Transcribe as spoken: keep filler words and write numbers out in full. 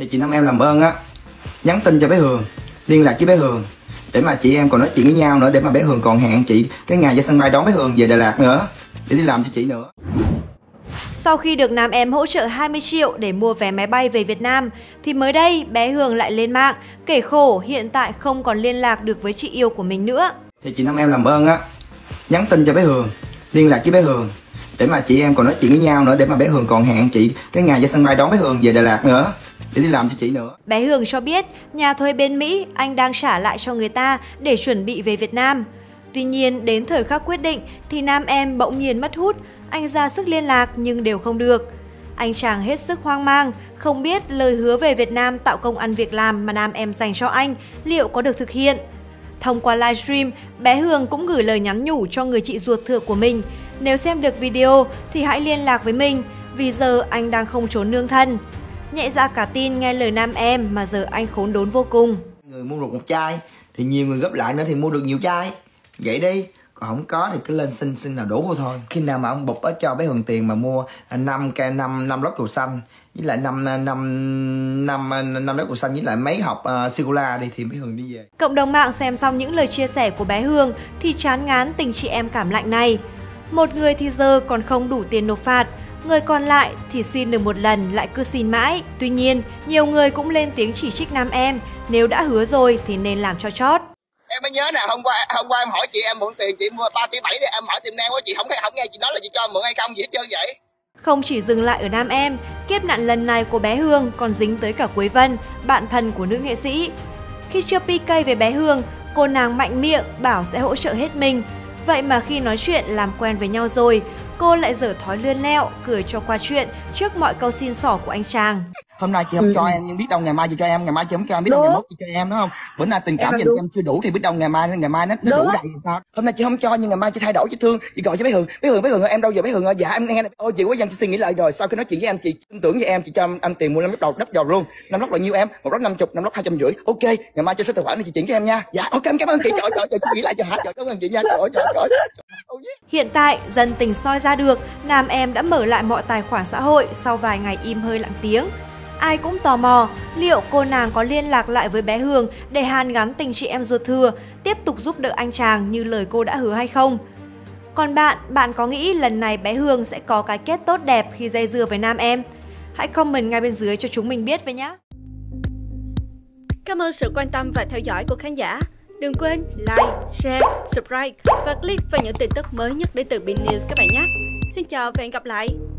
thì chị Nam Em làm ơn á, nhắn tin cho bé Hường, liên lạc với bé Hường để mà chị em còn nói chuyện với nhau nữa, để mà bé Hường còn hẹn chị cái ngày ra sân bay đón bé Hường về Đà Lạt nữa để đi làm cho chị nữa. Sau khi được Nam Em hỗ trợ hai mươi triệu để mua vé máy bay về Việt Nam, thì mới đây bé Hường lại lên mạng kể khổ hiện tại không còn liên lạc được với chị yêu của mình nữa. Thì chị Nam Em làm ơn á, nhắn tin cho bé Hường, liên lạc với bé Hường để mà chị em còn nói chuyện với nhau nữa, để mà bé Hường còn hẹn chị cái ngày ra sân bay đón bé Hường về Đà Lạt nữa để đi làm cho chị nữa. Bé Hường cho biết nhà thuê bên Mỹ anh đang trả lại cho người ta để chuẩn bị về Việt Nam. Tuy nhiên đến thời khắc quyết định thì Nam Em bỗng nhiên mất hút, anh ra sức liên lạc nhưng đều không được. Anh chàng hết sức hoang mang, không biết lời hứa về Việt Nam tạo công ăn việc làm mà Nam Em dành cho anh liệu có được thực hiện. Thông qua livestream, bé Hường cũng gửi lời nhắn nhủ cho người chị ruột thưa của mình. Nếu xem được video thì hãy liên lạc với mình, vì giờ anh đang không trốn nương thân. Nhẹ dạ cả tin nghe lời Nam Em mà giờ anh khốn đốn vô cùng. Người mua được một chai thì nhiều người gấp lại nữa thì mua được nhiều chai. Vậy đi, còn không có thì cứ lên xin xin nào đủ vô thôi. Khi nào mà ông Bụp á cho bé Hường tiền mà mua năm lốc dầu xanh với lại năm lốc dầu xanh với lại mấy hộp uh, sô-cô-la đi thì bé Hường đi về. Cộng đồng mạng xem xong những lời chia sẻ của bé Hường thì chán ngán tình chị em cảm lạnh này. Một người thì giờ còn không đủ tiền nộp phạt, người còn lại thì xin được một lần lại cứ xin mãi. Tuy nhiên, nhiều người cũng lên tiếng chỉ trích Nam Em, nếu đã hứa rồi thì nên làm cho chót. Em mới nhớ nè, hôm qua hôm qua em hỏi chị em mượn tiền, chị mua ba tỷ bảy để em mở tiệm nail quá, chị không không nghe chị nói là chị cho em mượn hay không gì hết trơn vậy. Không chỉ dừng lại ở Nam Em, kiếp nạn lần này của bé Hường còn dính tới cả Quế Vân, bạn thân của nữ nghệ sĩ. Khi chưa pê ca về bé Hường, cô nàng mạnh miệng bảo sẽ hỗ trợ hết mình. Vậy mà khi nói chuyện làm quen với nhau rồi, cô lại dở thói lươn lẹo, cười cho qua chuyện trước mọi câu xin xỏ của anh chàng. Hôm nay chị không ừ. cho em, nhưng biết đâu ngày mai chị cho em, ngày mai chị không cho em, biết đâu ngày mốt chị cho em, đúng không? Bữa nay tình cảm dành cho em chưa đủ thì biết đâu ngày mai ngày mai nó, nó đủ đầy sao? Hôm nay chị không cho nhưng ngày mai chị thay đổi, chị thương, chị gọi cho bé Hường, bé Hường, bé Hường em đâu giờ bé Hường ơi? Dạ em nghe này. Ôi chị quá dân, chị suy nghĩ lại rồi, sau khi nói chuyện với em chị tin tưởng với em, chị cho em tiền mua năm lốc đầu đắp giò luôn, năm lốc là nhiêu em, một lốc năm chục, năm lốc hai trăm rưỡi, ok ngày mai cho số tài khoản này chị chuyển cho em nha. Dạ ok em cảm ơn chị, trời trời trời suy nghĩ lại cho hả, trời cảm ơn chị nha, trời trời trời. Hiện tại dân tình soi ra được, Nam Em đã mở lại mọi tài khoản xã hội sau vài ngày im hơi lặng tiếng. Ai cũng tò mò liệu cô nàng có liên lạc lại với bé Hường để hàn gắn tình chị em ruột thừa, tiếp tục giúp đỡ anh chàng như lời cô đã hứa hay không. Còn bạn, bạn có nghĩ lần này bé Hường sẽ có cái kết tốt đẹp khi dây dưa với Nam Em? Hãy comment ngay bên dưới cho chúng mình biết với nhé! Cảm ơn sự quan tâm và theo dõi của khán giả. Đừng quên like, share, subscribe và click vào những tin tức mới nhất đến từ Pin News các bạn nhé! Xin chào và hẹn gặp lại!